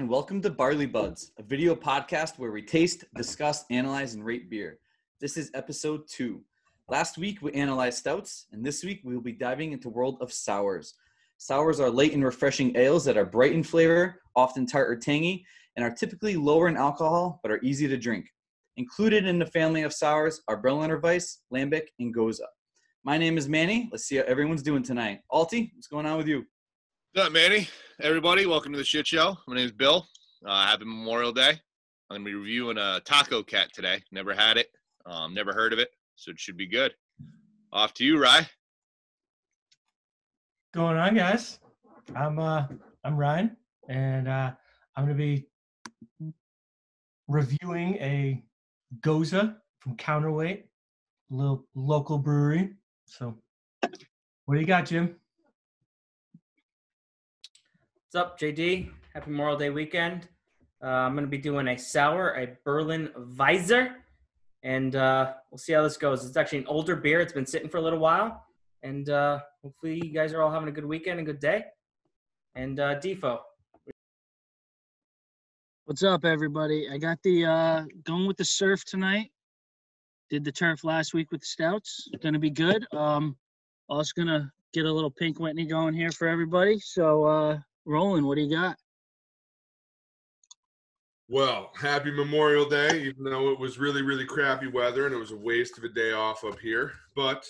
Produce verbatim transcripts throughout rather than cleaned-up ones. and welcome to Barley Buds, a video podcast where we taste, discuss, analyze, and rate beer. This is episode two. Last week, we analyzed stouts, and this week, we will be diving into the world of sours. Sours are light and refreshing ales that are bright in flavor, often tart or tangy, and are typically lower in alcohol, but are easy to drink. Included in the family of sours are Berliner Weisse, Lambic, and Goza. My name is Manny. Let's see how everyone's doing tonight. Alti, what's going on with you? What's up, Manny? Everybody, welcome to the shit show. My name is Bill. Uh, happy Memorial Day. I'm going to be reviewing a Taco Cat today. Never had it. Um, never heard of it. So it should be good. Off to you, Ry. Going on, guys? I'm uh, I'm Ryan, and uh, I'm going to be reviewing a Goza from Counterweight, a little local brewery. So what do you got, Jim? What's up, J D? Happy Memorial Day weekend. Uh, I'm going to be doing a sour, a Berliner Weisse, and uh, we'll see how this goes. It's actually an older beer. It's been sitting for a little while, and uh, hopefully you guys are all having a good weekend, a good day. And uh, DeFo. What's up, everybody? I got the uh, going with the surf tonight. Did the turf last week with the stouts. It's going to be good. Um, also going to get a little Pink Whitney going here for everybody. So, uh, Roland, what do you got? Well, happy Memorial Day, even though it was really, really crappy weather and it was a waste of a day off up here. But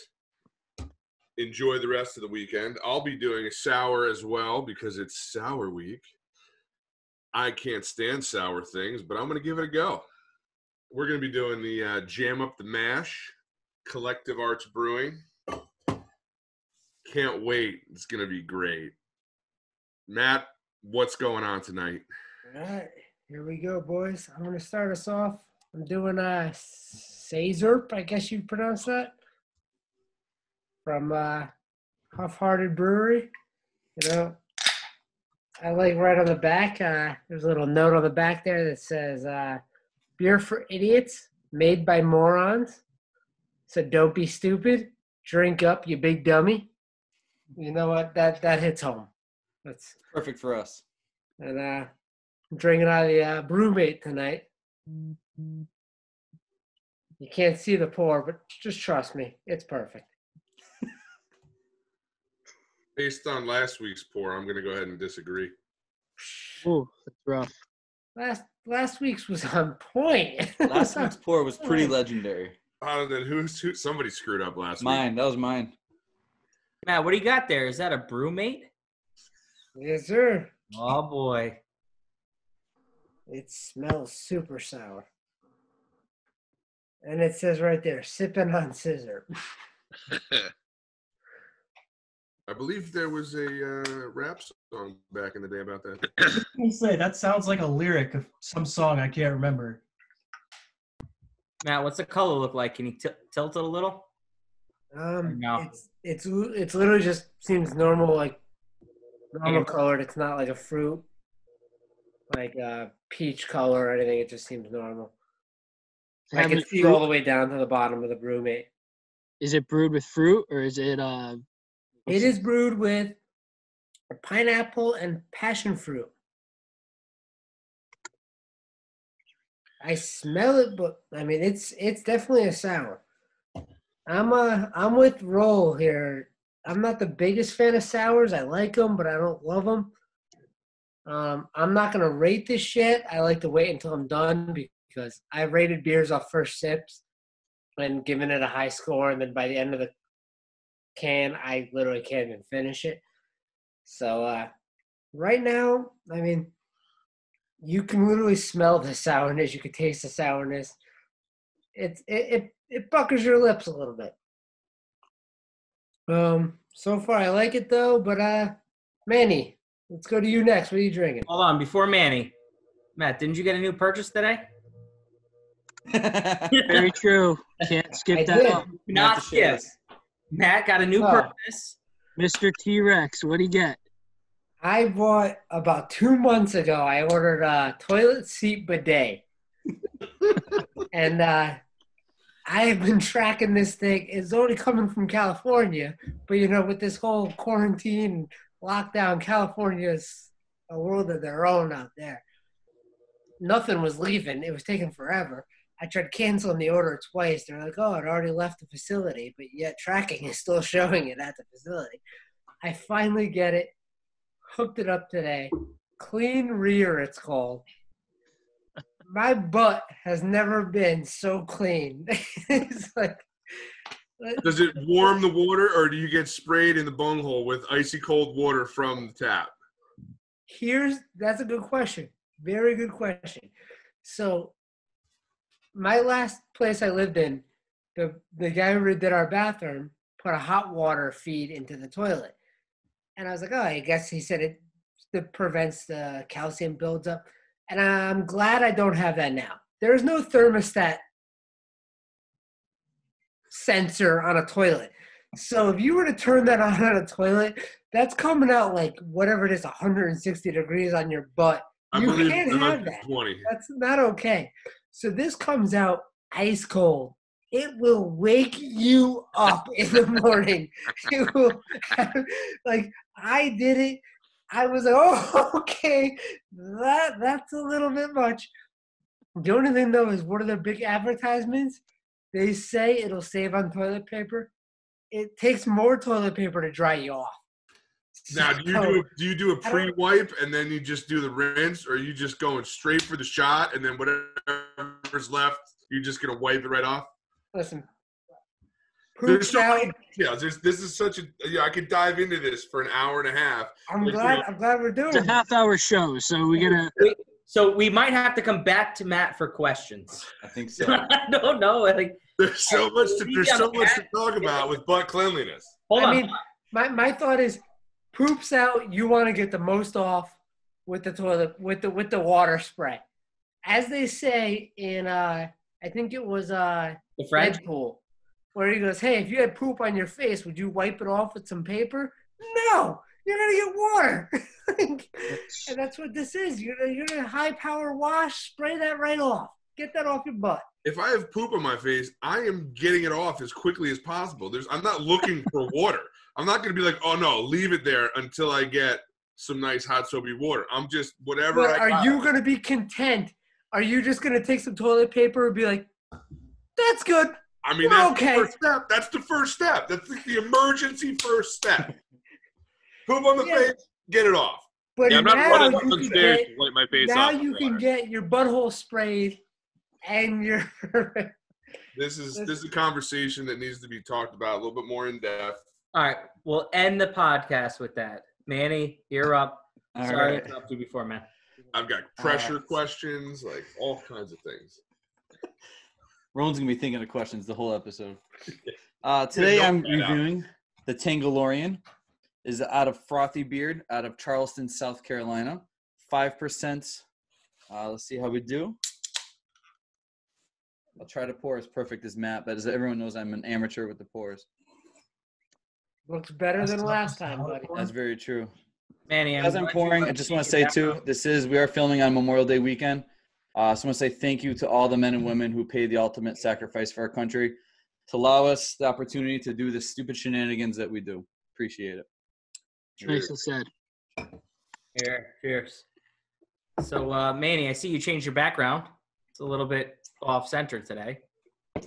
enjoy the rest of the weekend. I'll be doing a sour as well because it's sour week. I can't stand sour things, but I'm going to give it a go. We're going to be doing the uh, Jam Up the Mash, Collective Arts Brewing. Can't wait. It's going to be great. Matt, what's going on tonight? All right, here we go, boys. I'm going to start us off. I'm doing a Sazerp, I guess you pronounce that, from uh, Huff Hearted Brewery. You know, I like right on the back, uh, there's a little note on the back there that says, uh, beer for idiots, made by morons. So don't be stupid. Drink up, you big dummy. You know what? That, that hits home. That's perfect for us. And uh, I'm drinking out of the uh, brewmate tonight. You can't see the pour, but just trust me, it's perfect. Based on last week's pour, I'm going to go ahead and disagree. Ooh, that's rough. Last last week's was on point. Last week's pour was pretty legendary. Uh, then who's who? Somebody screwed up last mine, week. Mine, that was mine. Matt, what do you got there? Is that a brewmate? Yes, sir. Oh, boy. It smells super sour. And it says right there, sipping on scissor. I believe there was a uh, rap song back in the day about that. I will say, that sounds like a lyric of some song I can't remember. Matt, what's the color look like? Can you t- tilt it a little? Um, no. It's, it's, it's literally just seems normal, like, normal colored. It's not like a fruit, like a peach color or anything. It just seems normal. I can see all the way down to the bottom of the brewmate. Is it brewed with fruit or is it? Uh, it is brewed with pineapple and passion fruit. I smell it, but I mean it's it's definitely a sour. I'm uh I'm with Roll here. I'm not the biggest fan of sours. I like them, but I don't love them. Um, I'm not going to rate this shit. I like to wait until I'm done because I rated beers off first sips and given it a high score, and then by the end of the can, I literally can't even finish it. So uh, right now, I mean, you can literally smell the sourness. You can taste the sourness. It's, it, it, it puckers your lips a little bit. Um, so far I like it though, but uh, Manny, let's go to you next. What are you drinking? Hold on, before Manny, Matt, didn't you get a new purchase today? Very true. Can't skip I that did. Up. Not skip. Matt got a new oh. purchase. Mister T-Rex, what do you get? I bought about two months ago. I ordered a toilet seat bidet, and uh. I have been tracking this thing. It's only coming from California, but you know, with this whole quarantine lockdown, California is a world of their own out there. nothing was leaving. It was taking forever. I tried canceling the order twice. They're like, oh, it already left the facility, but yet tracking is still showing it at the facility. I finally get it, hooked it up today. Clean Rear, it's called. My butt has never been so clean. It's like, does it warm the water, or do you get sprayed in the bunghole with icy cold water from the tap? Here's, that's a good question. Very good question. So my last place I lived in, the, the guy who did our bathroom put a hot water feed into the toilet. And I was like, oh, I guess he said it, it prevents the calcium builds up. And I'm glad I don't have that now. There is no thermostat sensor on a toilet. So if you were to turn that on on a toilet, that's coming out like whatever it is, one hundred sixty degrees on your butt. I you can't have that. twenty. That's not okay. So this comes out ice cold. It will wake you up in the morning. It will have, like, I did it. I was like, oh, okay, that that's a little bit much. The only thing, though, is one of their big advertisements, they say it'll save on toilet paper. It takes more toilet paper to dry you off. Now, do you so, do, a, do you do a pre-wipe and then you just do the rinse, or are you just going straight for the shot and then whatever's left, you're just going to wipe it right off? Listen, there's so many details. There's, this is such a yeah, – I could dive into this for an hour and a half. I'm like, glad you know, I'm glad we're doing it. It's a half-hour show, so we got to – So we might have to come back to Matt for questions. I think so. I don't know. I think there's so much to there's so much to talk about with butt cleanliness. Hold on. I mean, my, my thought is, poops out. You want to get the most off with the toilet with the with the water spray, as they say in uh, I think it was uh, the French pool, where he goes, "Hey, if you had poop on your face, would you wipe it off with some paper?" No. You're gonna get water, and that's what this is. You're gonna, you're gonna high power wash, spray that right off, get that off your butt. If I have poop on my face, I am getting it off as quickly as possible. There's, I'm not looking for water. I'm not gonna be like, oh no, leave it there until I get some nice hot soapy water. I'm just whatever. But I are got. you gonna be content? Are you just gonna take some toilet paper and be like, that's good? I mean, that's okay. The first step. That's the first step. That's the, the emergency first step. Poop on the yeah. face, get it off. But yeah, I'm not running downstairs to wipe my face now off. Now you can get your butthole sprayed and your... this is this is a conversation that needs to be talked about a little bit more in depth. All right, we'll end the podcast with that. Manny, you're up. All Sorry right. I interrupted you before, man. I've got pressure right. questions, like all kinds of things. Roland's going to be thinking of questions the whole episode. Uh, today I'm reviewing out. the Tangalorian. Is out of Frothy Beard, out of Charleston, South Carolina. five percent. Uh, let's see how we do. I'll try to pour as perfect as Matt, but as everyone knows, I'm an amateur with the pours. Looks better than last time, buddy. That's very true. Manny, as I'm pouring, I just want to say, too, this is, we are filming on Memorial Day weekend. Uh, so I want to say thank you to all the men and women who paid the ultimate sacrifice for our country to allow us the opportunity to do the stupid shenanigans that we do. Appreciate it. Tracy said. Here, cheers. So, uh, Manny, I see you changed your background. It's a little bit off center today.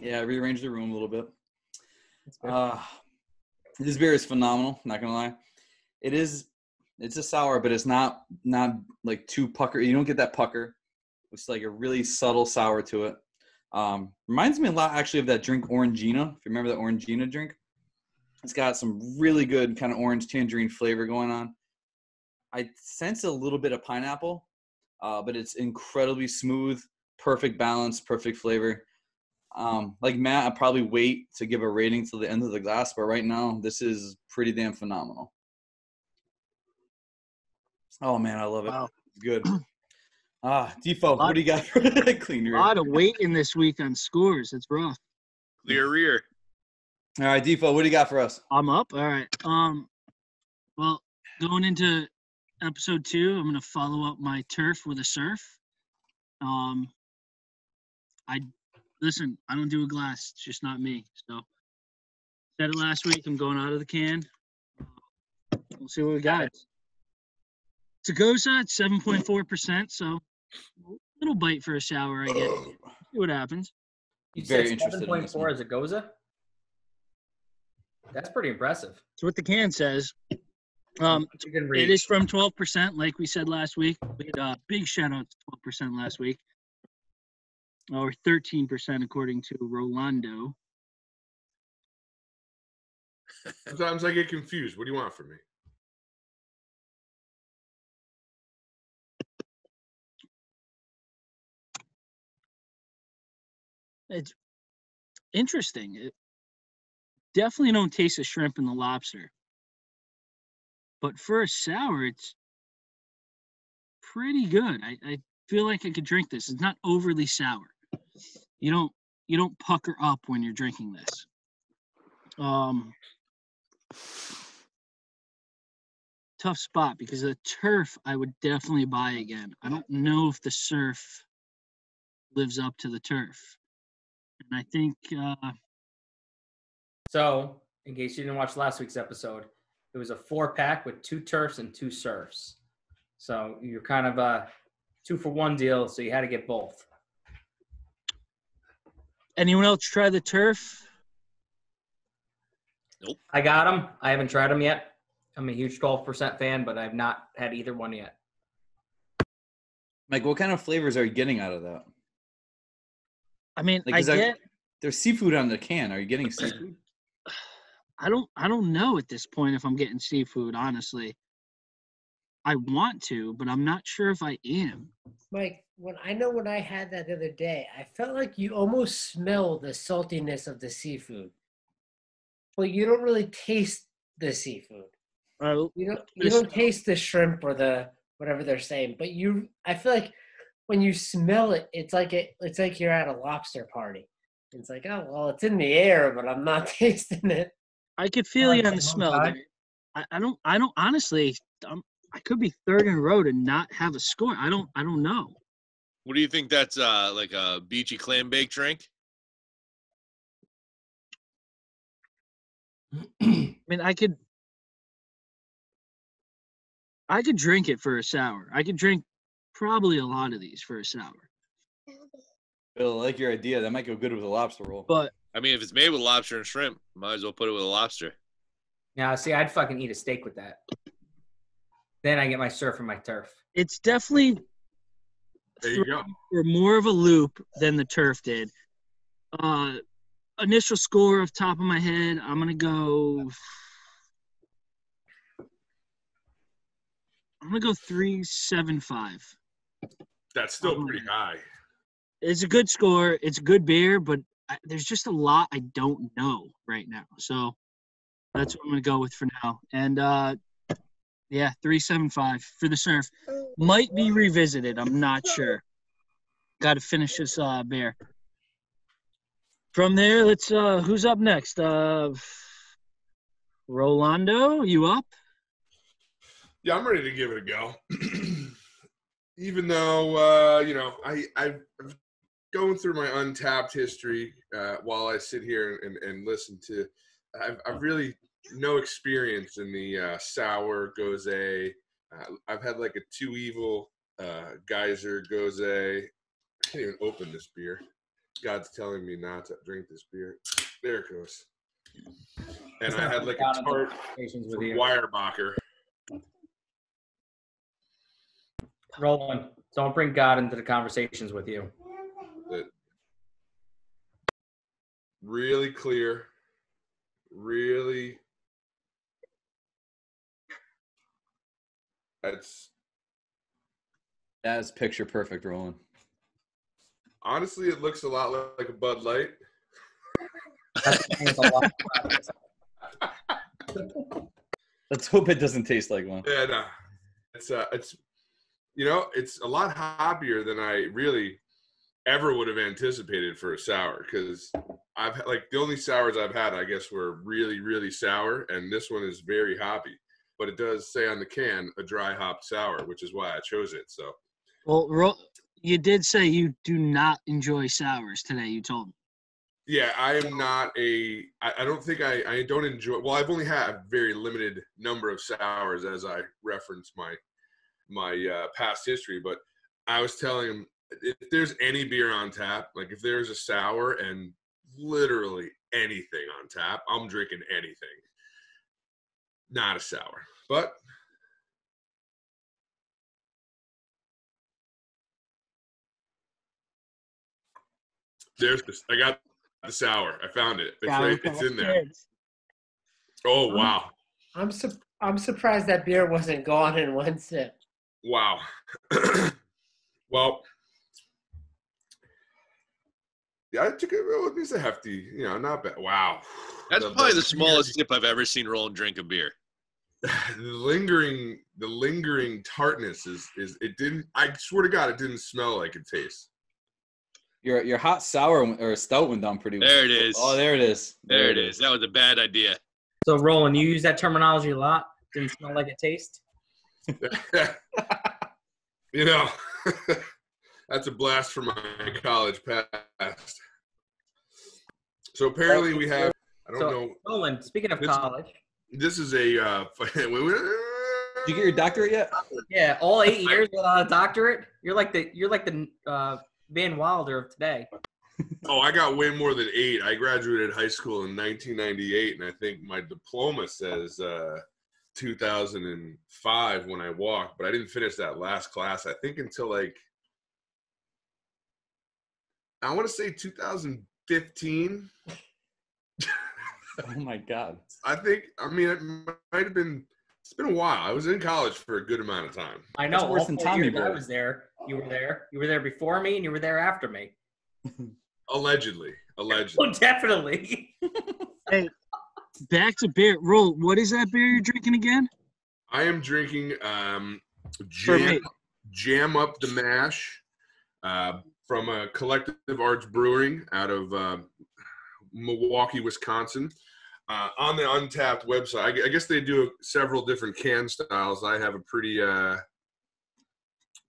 Yeah, I rearranged the room a little bit. Uh, this beer is phenomenal. Not gonna lie, it is. It's a sour, but it's not not like too pucker. You don't get that pucker. It's like a really subtle sour to it. Um, reminds me a lot actually of that drink Orangina. If you remember that Orangina drink. It's got some really good kind of orange tangerine flavor going on. I sense a little bit of pineapple, uh, but it's incredibly smooth, perfect balance, perfect flavor. Um, like Matt, I'll probably wait to give a rating till the end of the glass, but right now this is pretty damn phenomenal. Oh, man, I love it. Wow. Good. Ah, DeFo, what do you got for the Clean Rear? A lot of weight in this week on scores. It's rough. Clear Rear. All right, Defo, what do you got for us? I'm up. All right. Um, well, going into episode two, I'm going to follow up my turf with a surf. Um, I listen. I don't do a glass. It's just not me. So said it last week. I'm going out of the can. We'll see what we got. It's a Goza. It's seven point four percent. So little bite for a sour, I guess. See what happens. You Very said seven point four in as a Goza? That's pretty impressive. That's what the can says. Um, you can read. It is from twelve percent, like we said last week. We had a big shout out to twelve percent last week. Or thirteen percent, according to Rolando. Sometimes I get confused. What do you want from me? It's interesting. It definitely don't taste the shrimp and the lobster. But for a sour, it's pretty good. I, I feel like I could drink this. It's not overly sour. You don't you don't pucker up when you're drinking this. Um, tough spot because the turf I would definitely buy again. I don't know if the surf lives up to the turf. And I think uh so in case you didn't watch last week's episode, it was a four pack with two turfs and two surfs. So you're kind of a two for one deal, so you had to get both. Anyone else try the turf? Nope. I got them. I haven't tried them yet. I'm a huge twelve percent fan, but I've not had either one yet. Mike, what kind of flavors are you getting out of that? I mean, like, I get... I, there's seafood on the can. Are you getting seafood? I don't I don't know at this point if I'm getting seafood, honestly. I want to, but I'm not sure if I am. Mike, when I know when I had that the other day, I felt like you almost smell the saltiness of the seafood. But you don't really taste the seafood. Uh, you don't you don't taste the shrimp or the whatever they're saying. But you I feel like when you smell it, it's like it it's like you're at a lobster party. It's like, oh well, it's in the air, but I'm not tasting it. I could feel um, you on the smell. I, I don't. I don't. Honestly, I'm, I could be third in a row to not have a score. I don't. I don't know. What do you think? That's uh, like a beachy clam bake drink. I mean, I could. I could drink it for a sour. I could drink probably a lot of these for a sour. Bill, I like your idea. That might go good with a lobster roll. But I mean, if it's made with lobster and shrimp, might as well put it with a lobster. Now, see, I'd fucking eat a steak with that. Then I get my surf and my turf. It's definitely there you go. Or more of a loop than the turf did. Uh, initial score off top of my head, I'm gonna go. I'm gonna go three seven five. That's still um, pretty high. It's a good score. It's good beer, but I, there's just a lot I don't know right now. So that's what I'm going to go with for now. And, uh, yeah, three seven five for the surf. Might be revisited. I'm not sure. Got to finish this uh, beer. From there, let's uh, – who's up next? Uh, Rolando, you up? Yeah, I'm ready to give it a go. Even though, uh, you know, I, I've – going through my Untappd history uh, while I sit here and, and listen to, I've, I've really no experience in the uh, sour Gose. Uh, I've had like a Two Evil uh, Geyser Gose. I can't even open this beer. God's telling me not to drink this beer. There it goes. And I had like a tart from Weyerbacher. Roland, don't bring God into the conversations with you. Really clear, really, that's, that is picture perfect, Roland. Honestly, it looks a lot like a Bud Light. Let's hope it doesn't taste like one. Yeah, no, it's, uh, it's, you know, it's a lot hoppier than I really ever would have anticipated for a sour, because I've like the only sours I've had, I guess, were really, really sour, and this one is very hoppy. But it does say on the can a dry hop sour, which is why I chose it. So, well, Ro- you did say you do not enjoy sours today. You told me. Yeah, I am not a. I, I don't think I. I don't enjoy. Well, I've only had a very limited number of sours, as I referenced my my uh, past history. But I was telling him if there's any beer on tap, like if there's a sour and literally anything on tap, I'm drinking anything. Not a sour, but there's this. I got the sour. I found it. It's, right, it's in there. Oh, wow. I'm su I'm surprised that beer wasn't gone in one sip. Wow. Well, yeah, I took it. It was a hefty, you know, not bad. Wow. That's the, probably the smallest sip I've ever seen Roland drink a beer. The lingering, the lingering tartness is, is it didn't, I swear to God, it didn't smell like it tastes. Your, your hot sour or stout went down pretty well. There it is. Oh, there it is. There, there it is. is. That was a bad idea. So, Roland, you use that terminology a lot. Didn't smell like it tastes. You know, that's a blast from my college past. So apparently we have, I don't so, know. Roland, speaking of this, college. This is a, uh, did you get your doctorate yet? Yeah, all eight years without a doctorate. You're like the, you're like the uh, Van Wilder of today. Oh, I got way more than eight. I graduated high school in nineteen ninety-eight, and I think my diploma says uh, two thousand five when I walked, but I didn't finish that last class, I think, until like, I want to say two thousand fifteen. Oh, my God. I think, I mean, it might have been, it's been a while. I was in college for a good amount of time. I know. That's worse than Tommy Boy. I was there. You were there. You were there before me, and you were there after me. Allegedly. Allegedly. Oh, definitely. Hey, back to beer. Roll, what is that beer you're drinking again? I am drinking um, jam, jam Up the Mash uh, from a Collective Arts Brewing out of uh, Milwaukee, Wisconsin. Uh, on the Untappd website, I, I guess they do several different can styles. I have a pretty, uh,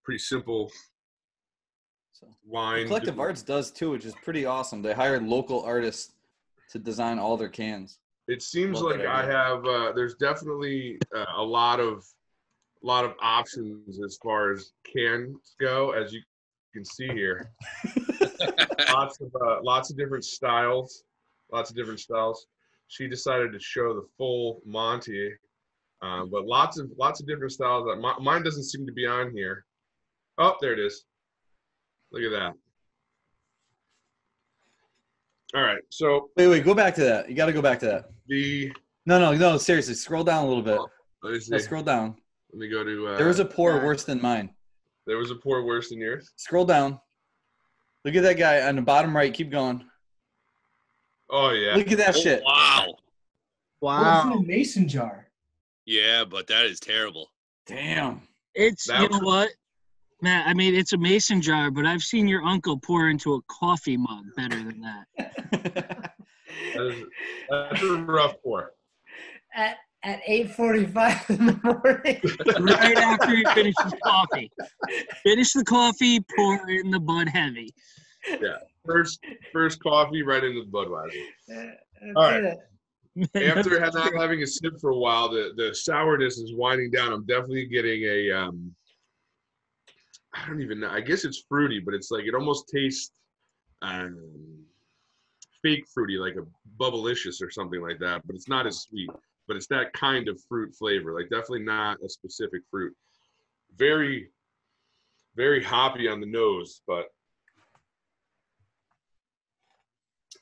pretty simple... Wine. Collective Arts does too, which is pretty awesome. They hire local artists to design all their cans. It seems Love like I have. Uh, there's definitely uh, a lot of, a lot of options as far as cans go, as you can see here. Lots of, uh, lots of different styles. Lots of different styles. She decided to show the full Monty, uh, but lots of, lots of different styles. That my, mine doesn't seem to be on here. Oh, there it is. Look at that. All right, so wait, wait, go back to that. You got to go back to that. The no, no, no. Seriously, scroll down a little bit. Let me see. No, scroll down. Let me go to. Uh, there was a pour yeah. worse than mine. There was a pour worse than yours. Scroll down. Look at that guy on the bottom right. Keep going. Oh yeah. Look at that oh, shit. Wow. Wow. Well, it's in a mason jar. Yeah, but that is terrible. Damn. It's that you know what. Matt, I mean, it's a mason jar, but I've seen your uncle pour into a coffee mug better than that. That's, that's a rough pour. At, at eight forty-five in the morning. Right after he finishes coffee. Finish the coffee, pour in the Bud Heavy. Yeah, first, first coffee right into the Budweiser. All right. After not having a sip for a while, the, the sourness is winding down. I'm definitely getting a... Um, I don't even know. I guess it's fruity, but it's like it almost tastes um, fake fruity, like a Bubblicious or something like that. But it's not as sweet. But it's that kind of fruit flavor, like definitely not a specific fruit. Very, very hoppy on the nose, but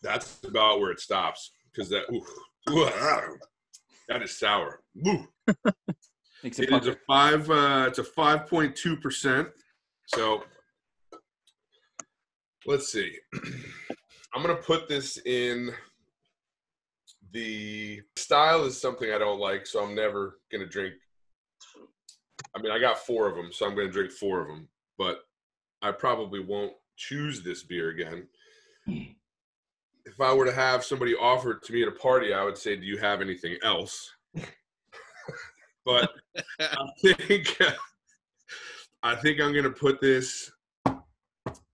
that's about where it stops because that ooh, ooh, that is sour. Ooh. It it is a five. Uh, it's a five point two percent. So let's see. I'm going to put this in the style is something I don't like, so I'm never going to drink. I mean, I got four of them, so I'm going to drink four of them, but I probably won't choose this beer again. Hmm. If I were to have somebody offer it to me at a party, I would say, do you have anything else? But I think... Uh, I think I'm going to put this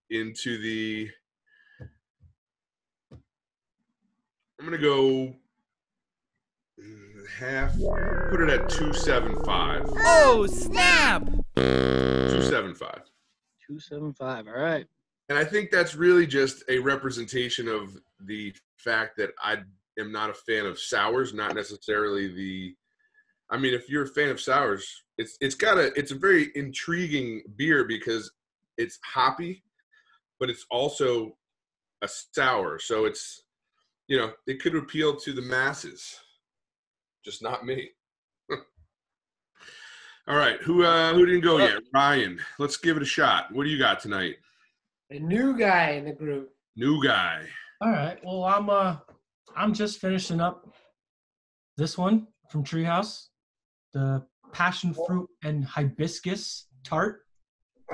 into the, I'm going to go half, put it at two seventy-five. Oh, snap! two seventy-five. two seventy-five. All right. And I think that's really just a representation of the fact that I am not a fan of sours, not necessarily the – I mean, if you're a fan of sours, it's it's got a – it's a very intriguing beer because it's hoppy, but it's also a sour. So it's – you know, it could appeal to the masses, just not me. All right, who uh, who didn't go yet? Ryan, let's give it a shot. What do you got tonight? A new guy in the group. New guy. All right. Well, I'm uh, I'm just finishing up this one from Treehouse, the passion fruit and hibiscus tart.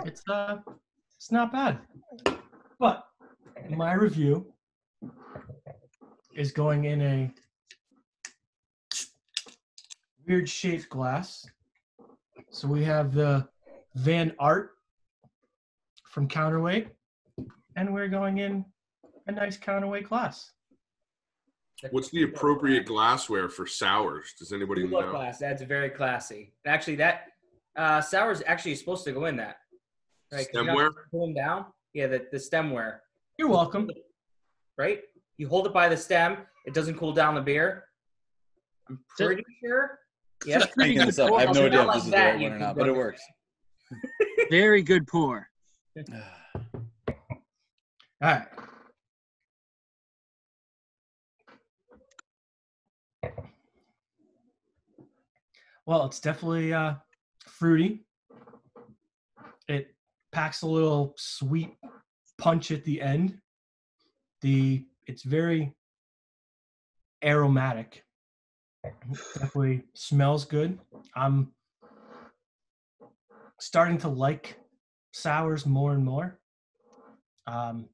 It's uh, it's not bad. But my review is going in a weird shaped glass. So we have the Van Art from Counterweight, and we're going in a nice Counterweight glass. What's the appropriate glassware for sours? Does anybody know? Glass. That's very classy. Actually, that uh, sour is actually supposed to go in that. Right? Stemware? Pull them down. Yeah, the, the stemware. You're welcome. Right? You hold it by the stem. It doesn't cool down the beer. I'm pretty Just sure. Yeah, I have no idea if this is the right one or not, but it works. Very good pour. All right. Well, it's definitely uh, fruity. It packs a little sweet punch at the end. The it's very aromatic. Definitely smells good. I'm starting to like sours more and more. Um,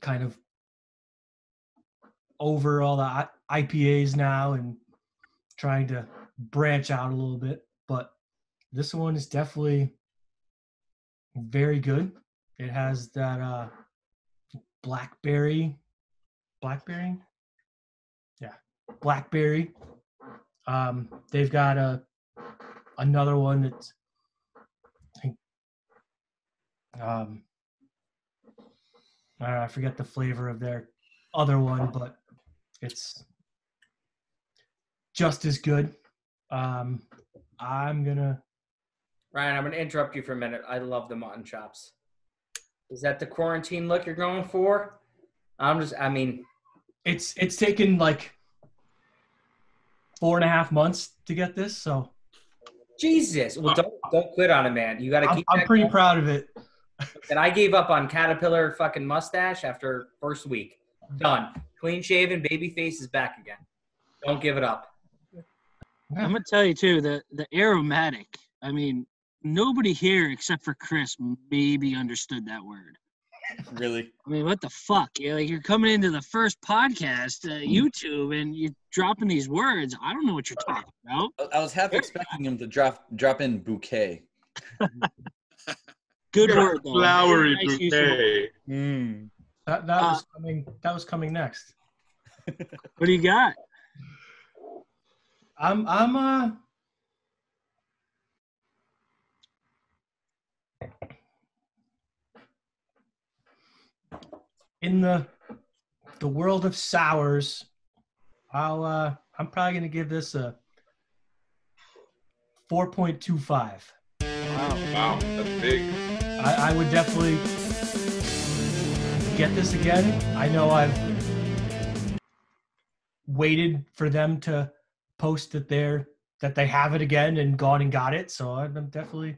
kind of over all the I P As now and trying to branch out a little bit. But this one is definitely very good. It has that uh, blackberry, blackberry? Yeah. Blackberry. Um, they've got a another one that's I think um, I don't know, I forget the flavor of their other one, but it's just as good. Um, I'm gonna Ryan, I'm gonna interrupt you for a minute. I love the mutton chops. Is that the quarantine look you're going for? I'm just I mean it's it's taken like Four and a half months to get this, so. Jesus, well, don't don't quit on it, man. You got to keep. I'm, I'm pretty going. proud of it. And I gave up on caterpillar fucking mustache after first week. Done. Clean shaven, baby face is back again. Don't give it up. I'm gonna tell you too the the aromatic. I mean, nobody here except for Chris maybe understood that word. Really? I mean, what the fuck? You're, like, you're coming into the first podcast, uh, YouTube, and you're dropping these words. I don't know what you're talking about. I was half expecting him to drop drop in bouquet. Good yeah, word, though. Flowery nice bouquet. Mm. That, that, uh, was coming, that was coming next. What do you got? I'm, I'm, uh... In the the world of sours, I'll uh, I'm probably gonna give this a four point two five. Wow, wow, that's big. I, I would definitely get this again. I know I've waited for them to post that they're that they have it again and gone and got it. So I'm definitely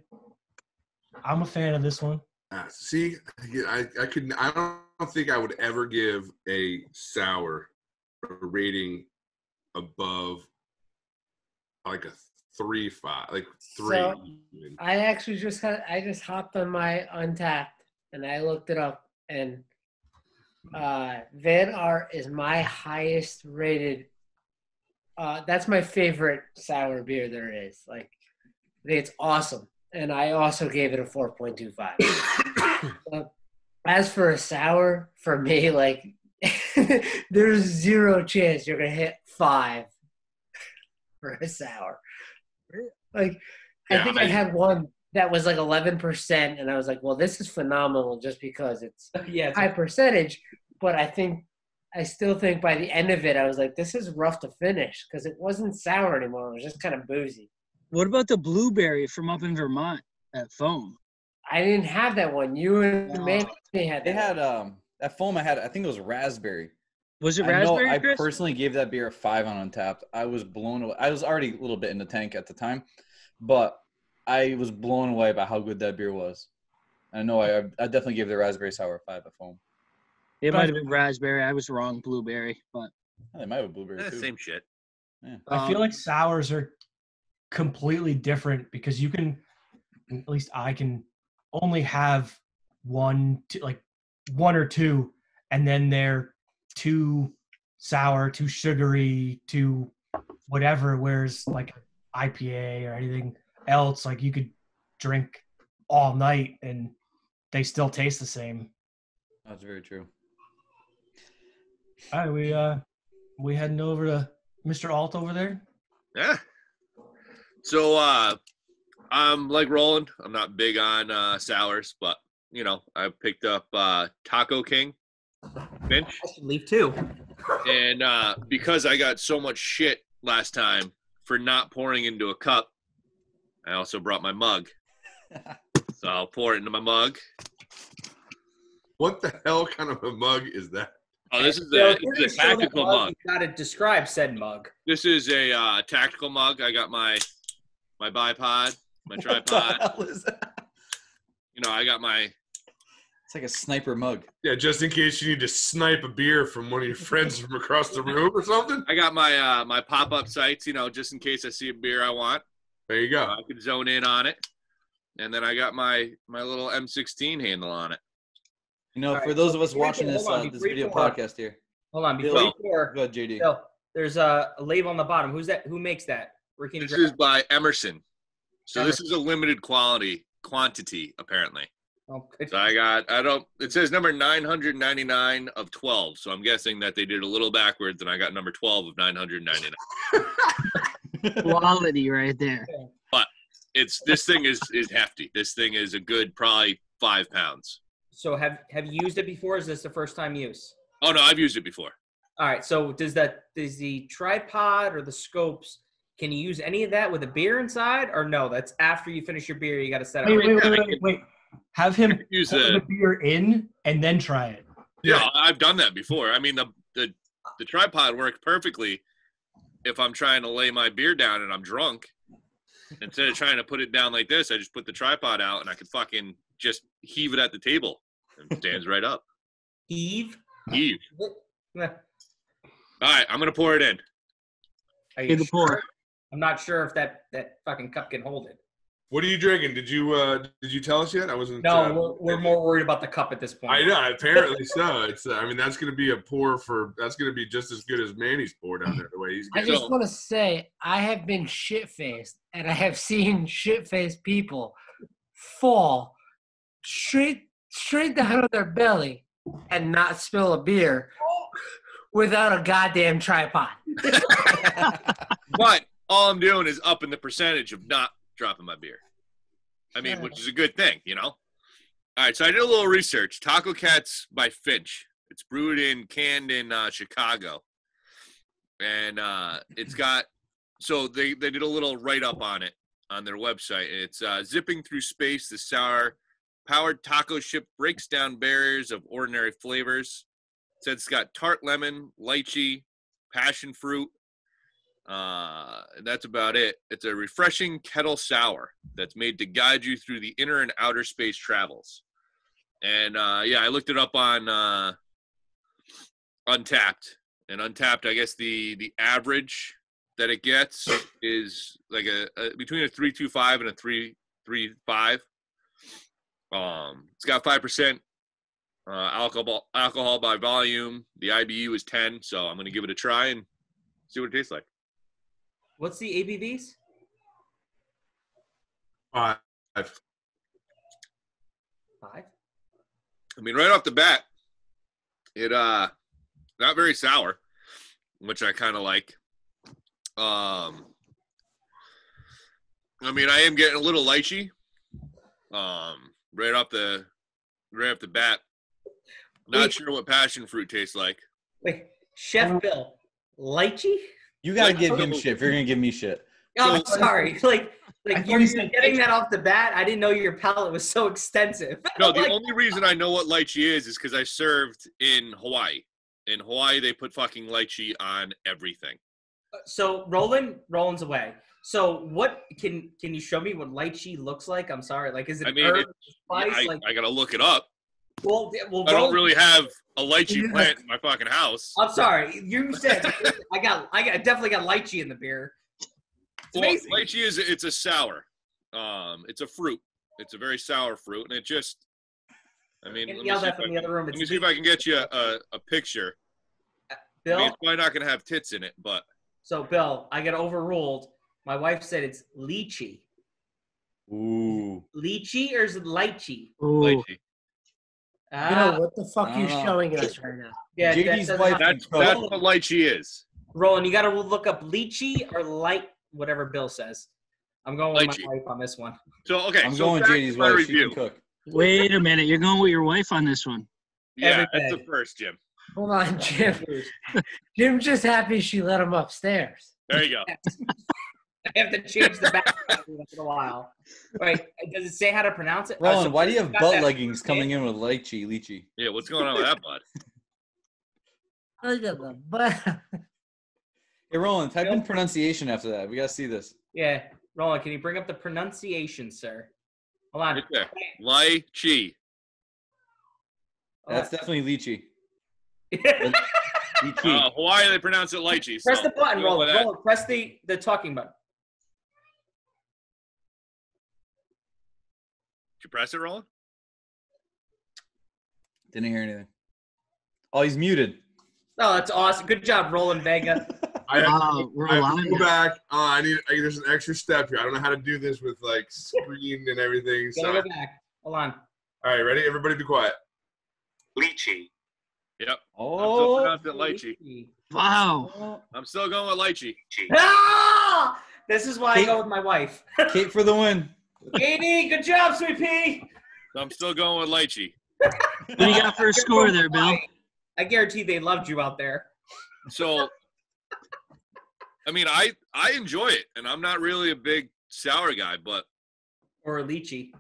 I'm a fan of this one. Uh, see, I I couldn't I don't. I don't think I would ever give a sour a rating above like a three five, like three. So I actually just had, I just hopped on my Untappd and I looked it up, and uh, Van Art is my highest rated. Uh, that's my favorite sour beer there is. Like, it's awesome, and I also gave it a four point two five. So, as for a sour, for me, like, there's zero chance you're going to hit five for a sour. Like, yeah, I think I, I had one that was like eleven percent. And I was like, well, this is phenomenal just because it's yeah, it's high a- percentage. But I think, I still think by the end of it, I was like, this is rough to finish because it wasn't sour anymore. It was just kind of boozy. What about the blueberry from up in Vermont at Foam? I didn't have that one. You and oh. Manny had that. They had, um, at Foam I had, I think it was raspberry. Was it raspberry, I know, Chris? I personally gave that beer a five on Untappd. I was blown away. I was already a little bit in the tank at the time, but I was blown away by how good that beer was. I know I, I definitely gave the raspberry sour a five at Foam. It might have been raspberry. I was wrong. Blueberry, but oh, they might have blueberry too. Same shit. Yeah. Um, I feel like sours are completely different because you can, at least I can, only have one, two, like one or two, and then they're too sour, too sugary, too whatever. Whereas like I P A or anything else, like you could drink all night and they still taste the same. That's very true. All right, we uh, we heading over to Mister Alt over there. Yeah. So uh, I'm like Roland. I'm not big on uh, sours, but you know, I picked up uh, Taco King. Finch. I should leave too. And uh, because I got so much shit last time for not pouring into a cup, I also brought my mug. So I'll pour it into my mug. What the hell kind of a mug is that? Oh, this is a, this is a tactical mug. You gotta describe said mug. This is a uh, tactical mug. I got my my bipod, my tripod. What the hell is that? You know, I got my. It's like a sniper mug. Yeah, just in case you need to snipe a beer from one of your friends from across the room or something. I got my uh, my pop up sights, you know, just in case I see a beer I want. There you go. Uh, I can zone in on it, and then I got my my little M sixteen handle on it. You know, all for right, those so of us watching this on, uh, this video pour, podcast here. Hold on, before Bill, you pour, go ahead, J D. Bill, there's a, a label on the bottom. Who's that? Who makes that? Rick this is by Emerson. So Emerson. This is a limited quality quantity, apparently. Okay. So I got, I don't, it says number nine hundred ninety-nine of twelve. So I'm guessing that they did a little backwards and I got number twelve of nine hundred ninety-nine. Quality right there. But it's, this thing is, is hefty. This thing is a good, probably five pounds. So have, have you used it before? Or is this the first time use? Oh no, I've used it before. All right. So does that, does the tripod or the scopes, can you use any of that with a beer inside or no? That's after you finish your beer, you got to set up. Wait, wait, wait, wait, wait, wait. Have him use put the, the beer in and then try it. Yeah, yeah. I've done that before. I mean, the, the, the tripod works perfectly if I'm trying to lay my beer down and I'm drunk. Instead of trying to put it down like this, I just put the tripod out and I could fucking just heave it at the table. It stands right up. Heave? Heave. All right, I'm going to pour it in. Are you sure? Pour. I'm not sure if that, that fucking cup can hold it. What are you drinking? Did you uh, did you tell us yet? I wasn't. No, uh, we're, we're more worried about the cup at this point. I know. Apparently so. It's. Uh, I mean, that's going to be a pour for. That's going to be just as good as Manny's pour down there. The way he's. I just want to say I have been shit faced, and I have seen shit faced people fall straight straight down on their belly and not spill a beer without a goddamn tripod. But all I'm doing is upping the percentage of not dropping my beer. I mean, which is a good thing, you know? All right, so I did a little research. Taco Cat's by Finch. It's brewed in, canned in uh, Chicago. And uh, it's got, so they, they did a little write-up on it on their website. It's uh, zipping through space, the sour-powered taco ship breaks down barriers of ordinary flavors. It said it's got tart lemon, lychee, passion fruit, Uh, that's about it. It's a refreshing kettle sour that's made to guide you through the inner and outer space travels. And, uh, yeah, I looked it up on, uh, Untappd. And Untappd, I guess the, the average that it gets is like a, a between a three two five and a three three five. Um, it's got five percent, uh, alcohol, alcohol by volume. The I B U is ten. So I'm going to give it a try and see what it tastes like. What's the A B Vs? Five. Five? I mean, right off the bat, it uh, not very sour, which I kind of like. Um, I mean, I am getting a little lychee, Um, right off the right off the bat. Not Wait. sure what passion fruit tastes like. Wait, Chef Bill, lychee? You gotta like, give him shit if you're gonna give me shit. Oh, so, sorry. Like, like you're getting lychee. That off the bat. I didn't know your palate was so extensive. No, the like, only reason I know what lychee is is because I served in Hawaii. In Hawaii, they put fucking lychee on everything. So Roland, Roland's away. So what can can you show me what lychee looks like? I'm sorry. Like, is it? I mean, herb, it, spice? I, like, I gotta look it up. Well, well, I don't Roland, really have a lychee plant in my fucking house. I'm sorry. You said I got. I got, definitely got lychee in the beer. Well, lychee is it's a sour. Um, it's a fruit. It's a very sour fruit, and it just. I mean, let me, see if I, can, room, let me see if I can get you a, a picture. Bill, I mean, it's probably not gonna have tits in it, but. So, Bill, I got overruled. My wife said it's lychee. Ooh. Lychee or is it lychee? Ooh. Lychee. You know, what the fuck uh, are you showing us right now? Yeah, J D's that wife, that's, that's what lychee is. Roland, you got to look up lychee or light, whatever Bill says. I'm going with lychee. My wife on this one. So, okay. I'm so going J D's wife. Review. She can cook. Wait a minute. You're going with your wife on this one. Yeah, that's the first, Jim. Hold on, Jim. Jim's just happy she let him upstairs. There you go. I have to change the background once in a while. Right? Does it say how to pronounce it? Roland, uh, so why do you have butt leggings coming in with lychee, lychee? Yeah, what's going on with that, bud? Look at the butt. Hey, Roland, type in pronunciation after that. We gotta see this. Yeah, Roland, can you bring up the pronunciation, sir? Hold on. Right lychee. That's definitely lychee. Uh, Hawaii, they pronounce it lychee. Press so the button, Roland. Roland, press the, the talking button. Did you press it, Roland? Didn't hear anything. Oh, he's muted. Oh, that's awesome. Good job, Roland Vega. I have, uh, we're I have to go back. Uh, I need. I, there's an extra step here. I don't know how to do this with like screen and everything. So. Go back. Hold on. All right, ready? Everybody be quiet. Lychee. Yep. Oh, I'm still pronouncing lychee. Wow. I'm still going with lychee. Ah! This is why Kate, I go with my wife. Kate for the win. Katie, good job, sweet pea. I'm still going with lychee. What do you got for a score there, Bill? I guarantee they loved you out there. So, I mean, I I enjoy it, and I'm not really a big sour guy, but or a lychee.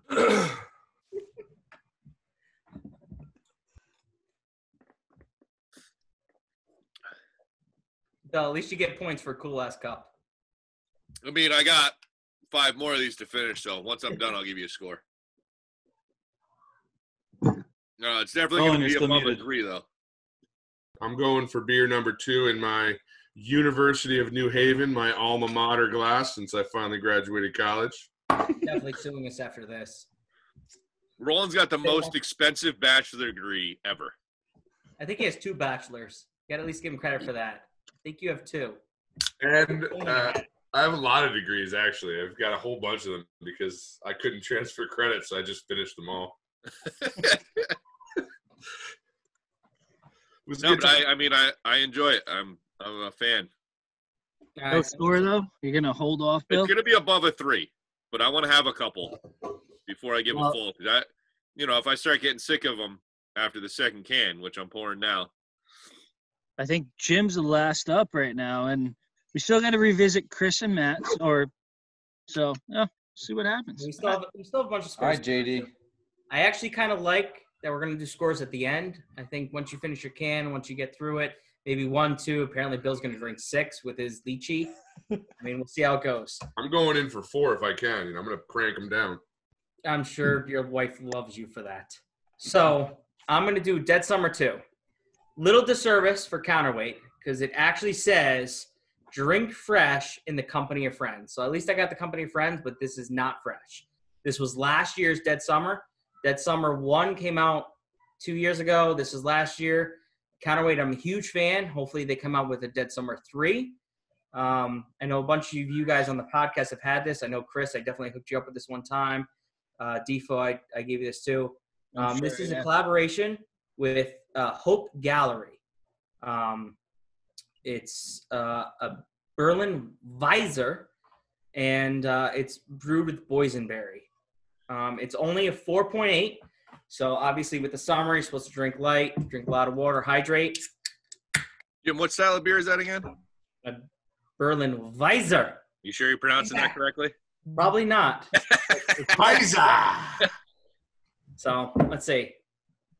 So at least you get points for a cool ass cup. I mean, I got five more of these to finish, so once I'm done, I'll give you a score. No, it's definitely oh, going to be above a three, though. I'm going for beer number two in my University of New Haven, my alma mater glass, since I finally graduated college. Definitely suing us after this. Roland's got the most expensive bachelor degree ever. I think he has two bachelors. You got to at least give him credit for that. I think you have two. And uh, I have a lot of degrees, actually. I've got a whole bunch of them because I couldn't transfer credit, so I just finished them all. No, but I, I mean, I, I enjoy it. I'm I'm a fan. No score, though? You're going to hold off, Bill? It's going to be above a three, but I want to have a couple before I give well, a full. I, you know, if I start getting sick of them after the second can, which I'm pouring now, I think Jim's the last up right now, and we still got to revisit Chris and Matt. Or so, yeah, see what happens. We still have, we still have a bunch of scores. All right, J D. I actually kind of like that we're going to do scores at the end. I think once you finish your can, once you get through it, maybe one, two. Apparently, Bill's going to drink six with his lychee. I mean, we'll see how it goes. I'm going in for four if I can. You know, I'm going to crank them down. I'm sure your wife loves you for that. So I'm going to do Dead Summer two. Little disservice for Counterweight because it actually says drink fresh in the company of friends. So at least I got the company of friends, but this is not fresh. This was last year's Dead Summer. Dead Summer one came out two years ago. This is last year. Counterweight, I'm a huge fan. Hopefully they come out with a Dead Summer three. Um, I know a bunch of you guys on the podcast have had this. I know, Chris, I definitely hooked you up with this one time. Uh, DeFo, I, I gave you this too. Um, sure, this is yeah. a collaboration with uh, Hope Gallery. Um, it's uh, a Berliner Weisse, and uh, it's brewed with boysenberry. Um, it's only a four point eight. So obviously with the summer, you're supposed to drink light, drink a lot of water, hydrate. Jim, what style of beer is that again? A Berliner Weisse. You sure you're pronouncing yeah. that correctly? Probably not. Weisse. So let's see.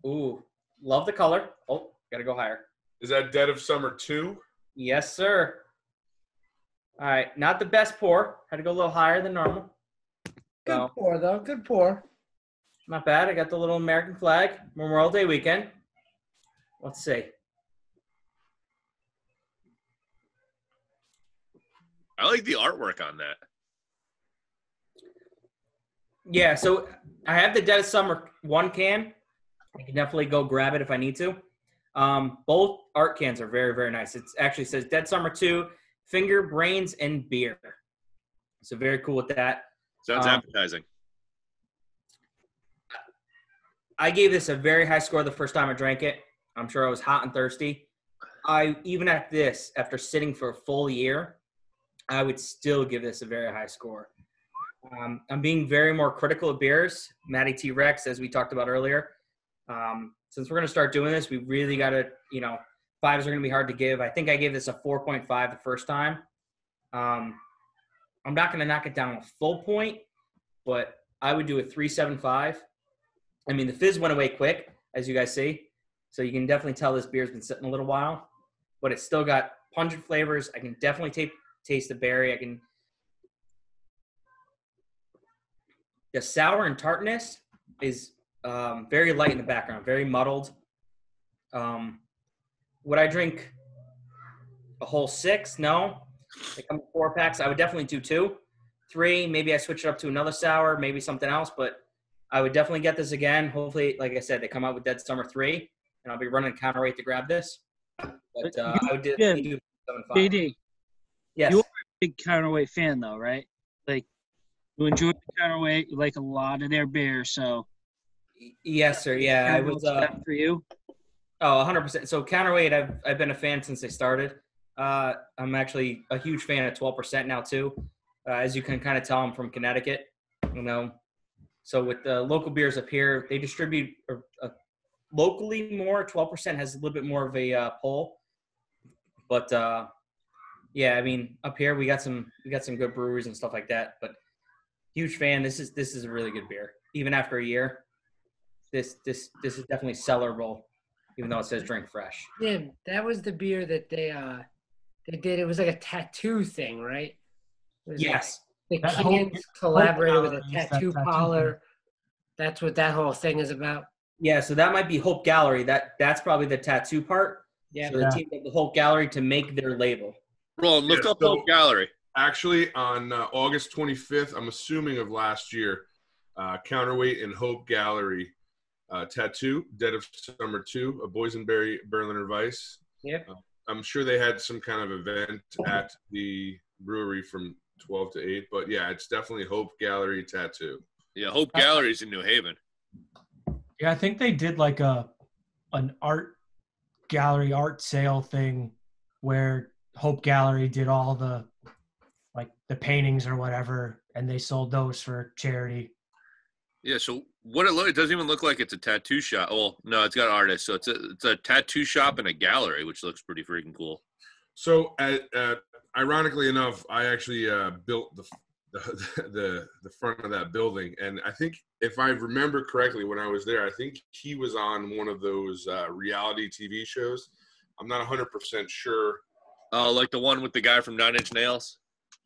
Ooh, love the color. Oh, gotta go higher. Is that Dead of Summer two? Yes, sir. All right, not the best pour. Had to go a little higher than normal. Good so, pour, though. Good pour. Not bad. I got the little American flag. Memorial Day weekend. Let's see. I like the artwork on that. Yeah, so I have the Dead of Summer one can. I can definitely go grab it if I need to. Um, both art cans are very, very nice. It actually says Dead Summer two, Finger, Brains, and Beer. So very cool with that. Sounds um, appetizing. I gave this a very high score the first time I drank it. I'm sure I was hot and thirsty. I even at this, after sitting for a full year, I would still give this a very high score. Um, I'm being very more critical of beers. Matty T-Rex, as we talked about earlier. Um, since we're going to start doing this, we really got to, you know, fives are going to be hard to give. I think I gave this a four point five the first time. Um, I'm not going to knock it down a full point, but I would do a three seven five. I mean, the fizz went away quick, as you guys see. So you can definitely tell this beer's been sitting a little while, but it's still got pungent flavors. I can definitely taste taste the berry. I can, the sour and tartness is um, very light in the background, very muddled. Um, would I drink a whole six? No. They come in four packs. I would definitely do two, three. Maybe I switch it up to another sour, maybe something else, but I would definitely get this again. Hopefully, like I said, they come out with Dead Summer three, and I'll be running a counterweight to grab this. But uh, I would do seven five. J D. Yes. You're a big counterweight fan, though, right? Like, you enjoy the counterweight. You like a lot of their beer, so. Yes, sir. Yeah, I was. Uh, for you. Oh, one hundred percent. So counterweight, I've I've been a fan since they started. Uh, I'm actually a huge fan of twelve percent now too, uh, as you can kind of tell. I'm from Connecticut, you know. So with the local beers up here, they distribute uh, uh, locally more. twelve percent has a little bit more of a uh, pull, but. Uh, Yeah, I mean, up here we got some we got some good breweries and stuff like that. But huge fan. This is this is a really good beer, even after a year. This this this is definitely sellerable, even though it says drink fresh. Jim, that was the beer that they uh they did. It was like a tattoo thing, right? Yes. Like the cans collaborated with a tattoo parlor. That's what that whole thing is about. Yeah, so that might be Hope Gallery. That that's probably the tattoo part. Yeah. So yeah. The team did the Hope Gallery to make their label. Roland, look yeah, up so Hope Gallery. Actually, on uh, August twenty-fifth, I'm assuming of last year, uh, Counterweight and Hope Gallery uh, tattoo, Dead of Summer two, a boysenberry Berliner Weisse. Yep. Uh, I'm sure they had some kind of event at the brewery from twelve to eight, but yeah, it's definitely Hope Gallery tattoo. Yeah, Hope Gallery's in New Haven. Yeah, I think they did like a an art gallery art sale thing where Hope Gallery did all the, like, the paintings or whatever, and they sold those for charity. Yeah, so what it looks, it doesn't even look like it's a tattoo shop. Well, no, it's got artists, so it's a, it's a tattoo shop and a gallery, which looks pretty freaking cool. So, uh, uh, ironically enough, I actually uh, built the, the the the front of that building, and I think, if I remember correctly, when I was there, I think he was on one of those uh, reality T V shows. I'm not one hundred percent sure. Oh, uh, like the one with the guy from Nine Inch Nails?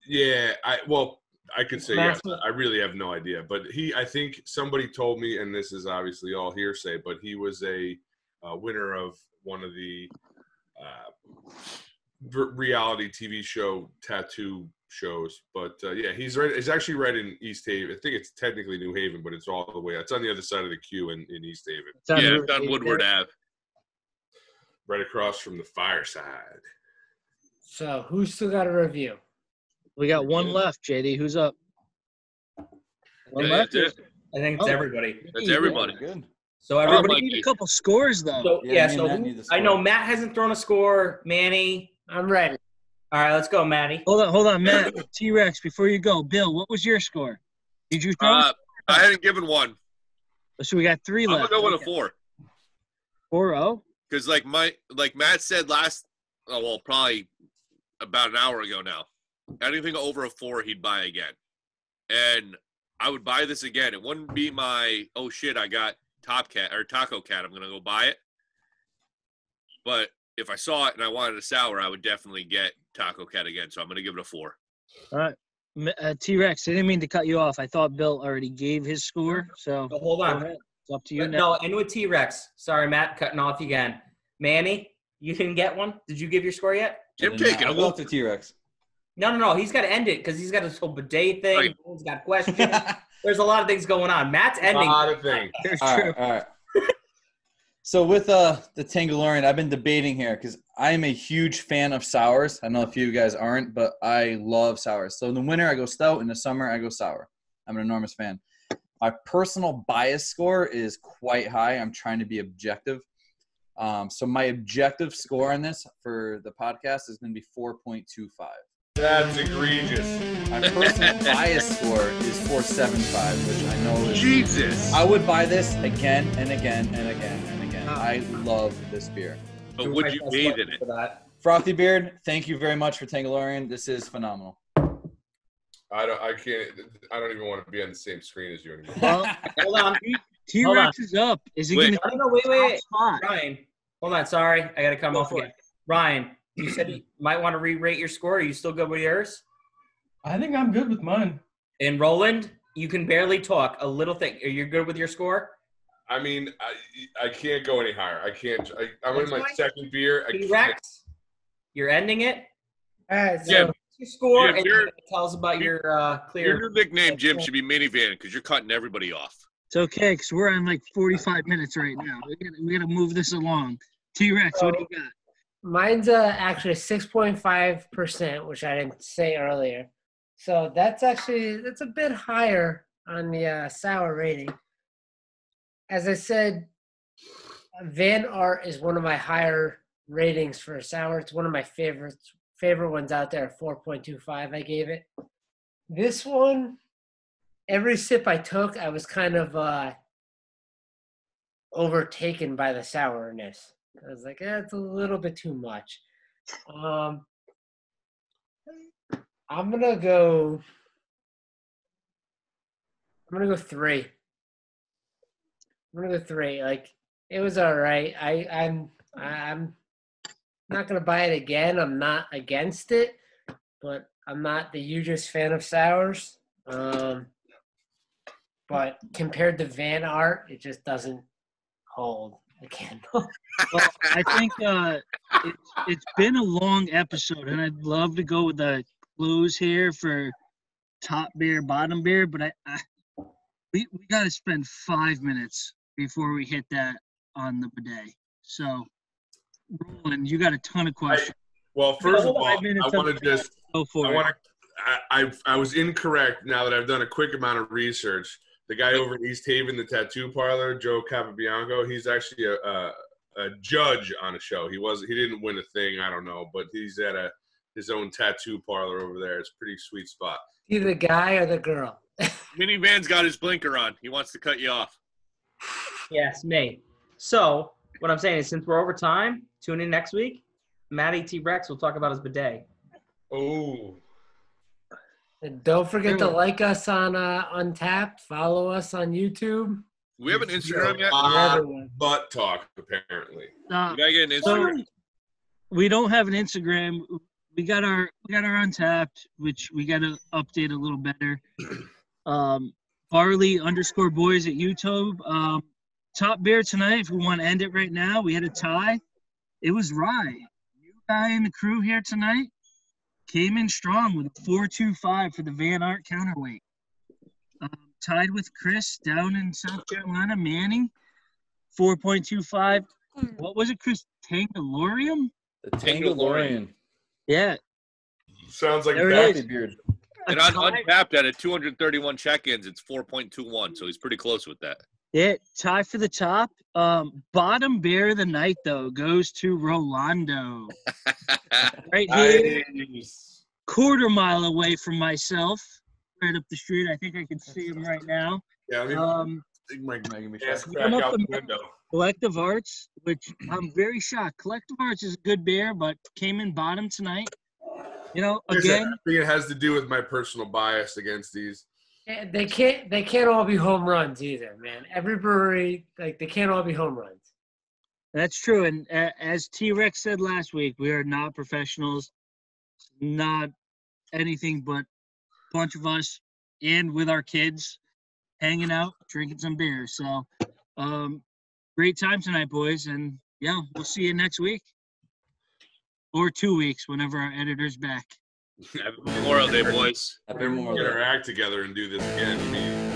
Yeah, I well, I could say yes. I really have no idea. But he, I think somebody told me, and this is obviously all hearsay, but he was a uh, winner of one of the uh, reality T V show tattoo shows. But, uh, yeah, he's right. It's actually right in East Haven. I think it's technically New Haven, but it's all the way. It's on the other side of the queue in, in East Haven. It's yeah, Woodward, it's on Woodward Ave. Right across from the fireside. So, who's still got a review? We got one left, J D. Who's up? One yeah, left? It. I think it's oh, everybody. It's everybody. Yeah, good. So, everybody. Oh, need a couple scores, though. So, yeah, yeah me so who, I know Matt hasn't thrown a score. Manny. I'm ready. All right, let's go, Matty. Hold on, hold on, Matt. T-Rex, before you go, Bill, what was your score? Did you throw uh, I hadn't given one. So we got three left. I'm gonna go with okay. a four. Four oh. Because like my like Matt said last, oh, well, probably about an hour ago now, anything over a four he'd buy again, and I would buy this again. It wouldn't be my oh shit I got Top Cat or Taco Cat, I'm gonna go buy it. But if I saw it and I wanted a sour, I would definitely get Taco Cat again. So I'm gonna give it a four. All right. Uh, T-Rex, I didn't mean to cut you off. I thought Bill already gave his score, so oh, hold on. It's up to you but now. No, end with T-Rex. Sorry, Matt, cutting off again. Manny, you didn't get one? Did you give your score yet? I'm taking a look to T-Rex. No, no, no. He's got to end it because he's got this whole bidet thing. Right. He's got questions. There's a lot of things going on. Matt's ending. A lot of things. all right, all right. So with uh, the Tangalorian, I've been debating here because I am a huge fan of sours. I don't know if you guys aren't, but I love sours. So in the winter, I go stout. In the summer, I go sour. I'm an enormous fan. My personal bias score is quite high. I'm trying to be objective. Um, so my objective score on this for the podcast is going to be four point two five. That's egregious. My personal bias score is four seventy-five, which I know is... Jesus! I would buy this again and again and again and again. I love this beer. But Who would you bathe in it? That? Frothy Beard, thank you very much for Tangalorian. This is phenomenal. I don't. I can't. I don't even want to be on the same screen as you anymore. Well, hold on. T-Rex is up. Is he going to? No, no, wait, wait, wait. Ryan, hold on. Sorry, I got to come Go off again. It. Ryan, you said you might want to re-rate your score. Are you still good with yours? I think I'm good with mine. And Roland, you can barely talk. A little thing. Are you good with your score? I mean, I I can't go any higher. I can't. I, I'm in my second beer. T-Rex, you're ending it? All right, so Jim, you score Jim, and you tell us about your uh, clear. Your nickname, Jim, should be Minivan because you're cutting everybody off. It's okay because we're on like forty-five minutes right now. We got to move this along. T-Rex, so, what do you got? Mine's uh, actually six point five percent, which I didn't say earlier. So that's actually that's a bit higher on the uh, sour rating. As I said, Van Art is one of my higher ratings for a sour. It's one of my favorites, favorite ones out there. four point two five, I gave it. This one, every sip I took, I was kind of uh, overtaken by the sourness. I was like, eh, it's a little bit too much. Um, I'm gonna go. I'm gonna go three. I'm gonna go three. Like it was all right. I, I'm I'm not gonna buy it again. I'm not against it, but I'm not the hugest fan of sours. Um, but compared to Van Art, it just doesn't hold a candle. Well, I think uh, it's it's been a long episode, and I'd love to go with the clues here for top beer, bottom beer, but I, I we we gotta spend five minutes before we hit that on the bidet. So, Roland, you got a ton of questions. I, well, first of all, I want to just go for I it. Wanna, I, I I was incorrect now that I've done a quick amount of research. The guy over in East Haven, the tattoo parlor, Joe Capabianco, he's actually a, a a judge on a show. He was he didn't win a thing, I don't know, but he's at a his own tattoo parlor over there. It's a pretty sweet spot. Either the guy or the girl. Minivan's got his blinker on. He wants to cut you off. Yes, mate. So, what I'm saying is, since we're over time, tune in next week. Matty T-Rex will talk about his bidet. Oh. And don't forget to like us on uh, Untappd. Follow us on YouTube. We have an Instagram yet? Uh, butt talk, apparently. Uh, you gotta get an Instagram. We don't have an Instagram. We got our we got our Untappd, which we got to update a little better. Um, Barley underscore boys at YouTube. Um, top beer tonight, if we want to end it right now, we had a tie. It was Ry. New guy in the crew here tonight. Came in strong with a four two five for the Van Art counterweight. Um, tied with Chris down in South Carolina. Manny, four point two five. What was it, Chris? Tangalorian? The Tangalorian. Yeah. Sounds like there a beard. And on Untappd at a two hundred thirty-one check-ins, it's four point two one, so he's pretty close with that. Yeah, tie for the top. Um, bottom beer of the night, though, goes to Rolando. Right here, nice. Quarter mile away from myself, right up the street. I think I can see him right now. Yeah, let me, um, my, my ass crack out the window. Collective Arts, which I'm very shocked. Collective Arts is a good beer, but came in bottom tonight. You know, again, I think it has to do with my personal bias against these. They can't. They can't all be home runs either, man. Every brewery, like, they can't all be home runs. That's true. And uh, as T-Rex said last week, we are not professionals, not anything but a bunch of us in with our kids, hanging out, drinking some beer. So, um, great time tonight, boys. And yeah, we'll see you next week or two weeks whenever our editor's back. Happy Memorial Day, boys. Happy Memorial Day. We're gonna act together and do this again.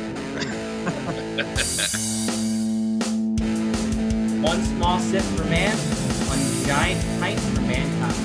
One small sip for man, one giant pint for mankind.